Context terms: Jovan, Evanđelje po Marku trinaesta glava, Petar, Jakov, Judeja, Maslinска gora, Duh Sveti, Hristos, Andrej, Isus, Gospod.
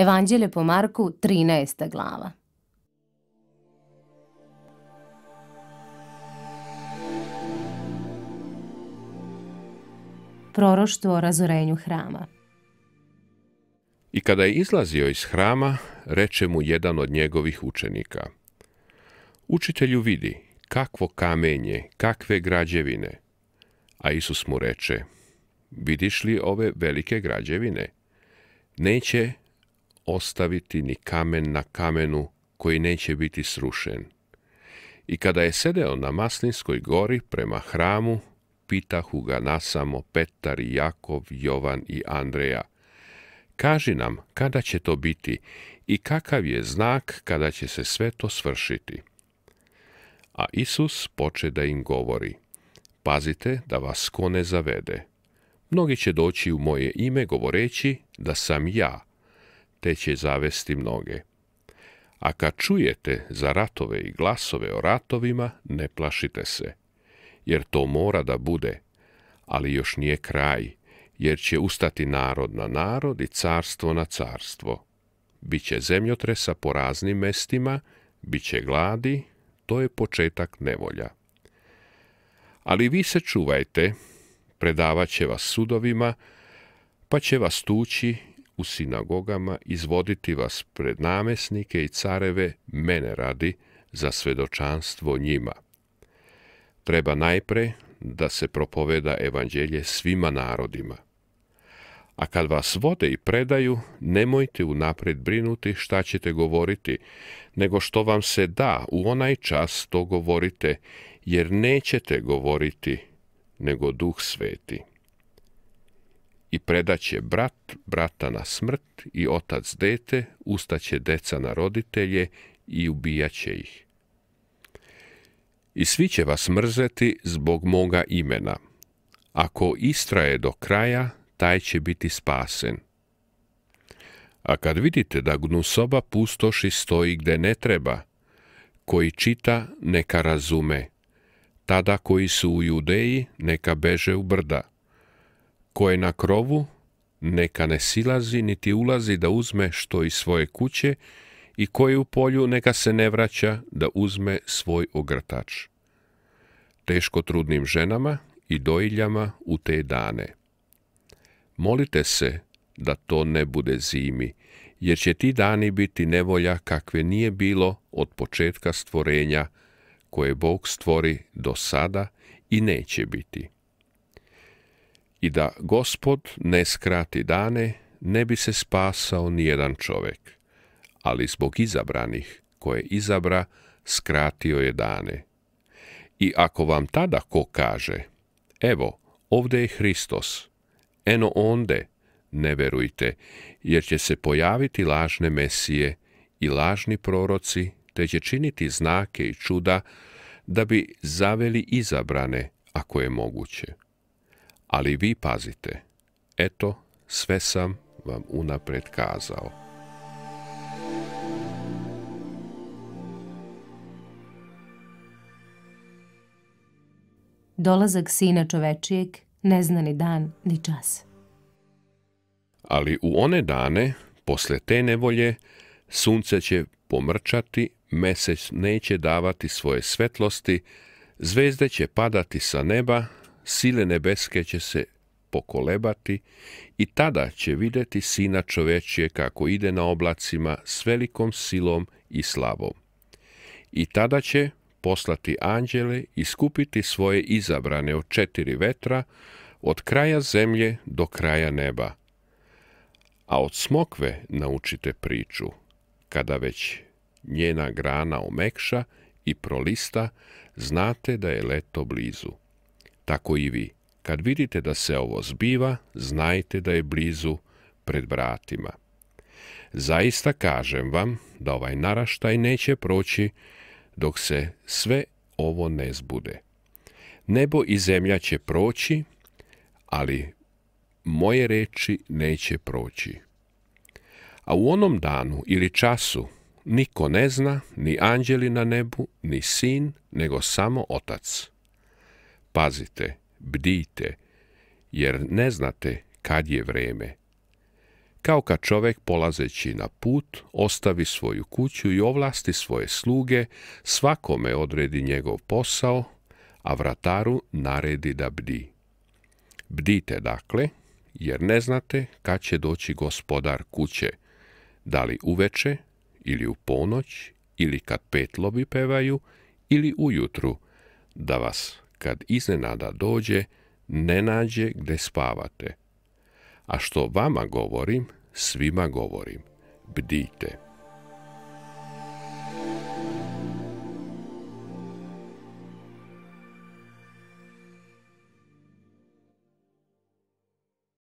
Evanđelje po Marku 13. glava. Proroštvo o razorenju hrama. I kada je izlazio iz hrama, reče mu jedan od njegovih učenika: Učitelju, vidi, kakvo kamenje, kakve građevine. A Isus mu reče: Vidiš li ove velike građevine? Neće ostaviti ni kamen na kamenu koji neće biti srušen. I kada je sedeo na Maslinskoj gori prema hramu, pitahu ga nasamo Petar i Jakov, Jovan i Andreja: Kaži nam kada će to biti i kakav je znak kada će se sve to svršiti. A Isus poče da im govori: Pazite da vas ko ne zavede. Mnogi će doći u moje ime govoreći da sam ja, te će zavesti mnoge. A kad čujete za ratove i glasove o ratovima, ne plašite se, jer to mora da bude, ali još nije kraj, jer će ustati narod na narod i carstvo na carstvo. Biće zemljotresa po raznim mestima, biće gladi, to je početak nevolja. Ali vi se čuvajte, predavat će vas sudovima, pa će vas tući u sinagogama, izvoditi vas pred namesnike i careve, mene radi, za svedočanstvo njima. Treba najpre da se propoveda evanđelje svima narodima. A kad vas vode i predaju, nemojte unaprijed brinuti šta ćete govoriti, nego što vam se da u onaj čas to govorite, jer nećete govoriti, nego Duh Sveti. I predaće brat brata na smrt i otac dete, ustaće deca na roditelje i ubijaće ih. I svi će vas mrzeti zbog moga imena. Ako istraje do kraja, taj će biti spasen. A kad vidite da gnusoba pustoši stoji gde ne treba, koji čita neka razume, tada koji su u Judeji neka beže u brda, ko je na krovu neka ne silazi niti ulazi da uzme što iz svoje kuće, i ko je u polju neka se ne vraća da uzme svoj ogrtač. Teško trudnim ženama i dojiljama u te dane. Molite se da to ne bude zimi, jer će ti dani biti nevolja kakve nije bilo od početka stvorenja koje Bog stvori do sada i neće biti. I da Gospod ne skrati dane, ne bi se spasao nijedan čovek, ali zbog izabranih koje izabra, skratio je dane. I ako vam tada ko kaže: Evo, ovdje je Hristos, eno onde, ne verujte, jer će se pojaviti lažne mesije i lažni proroci, te će činiti znake i čuda da bi zaveli izabrane ako je moguće. Ali vi pazite, eto, sve sam vam unapred kazao. Dolazak Sina čovečijeg ne zna ni dan ni čas. Ali u one dane, posle te nevolje, sunce će pomrčati, mesec neće davati svoje svetlosti, zvezde će padati sa neba, sile nebeske će se pokolebati i tada će vidjeti Sina čovečije kako ide na oblacima s velikom silom i slavom. I tada će poslati anđele i skupiti svoje izabrane od 4 vetra, od kraja zemlje do kraja neba. A od smokve naučite priču, kada već njena grana omekša i prolista, znate da je leto blizu. Tako i vi, kad vidite da se ovo zbiva, znajte da je blizu, pred vratima. Zaista kažem vam da ovaj naraštaj neće proći dok se sve ovo ne zbude. Nebo i zemlja će proći, ali moje reči neće proći. A u onom danu ili času niko ne zna, ni anđeli na nebu, ni sin, nego samo Otac. Pazite, bdijte, jer ne znate kad je vreme. kao kad čovjek polazeći na put ostavi svoju kuću i ovlasti svoje sluge, svakome odredi njegov posao, a vrataru naredi da bdi. Bdite dakle, jer ne znate kad će doći gospodar kuće, da li uveče ili u ponoć, ili kad petlovi pevaju, ili ujutru, da vas, kad iznenada dođe, ne nađe gde spavate. A što vama govorim, svima govorim, bdijte.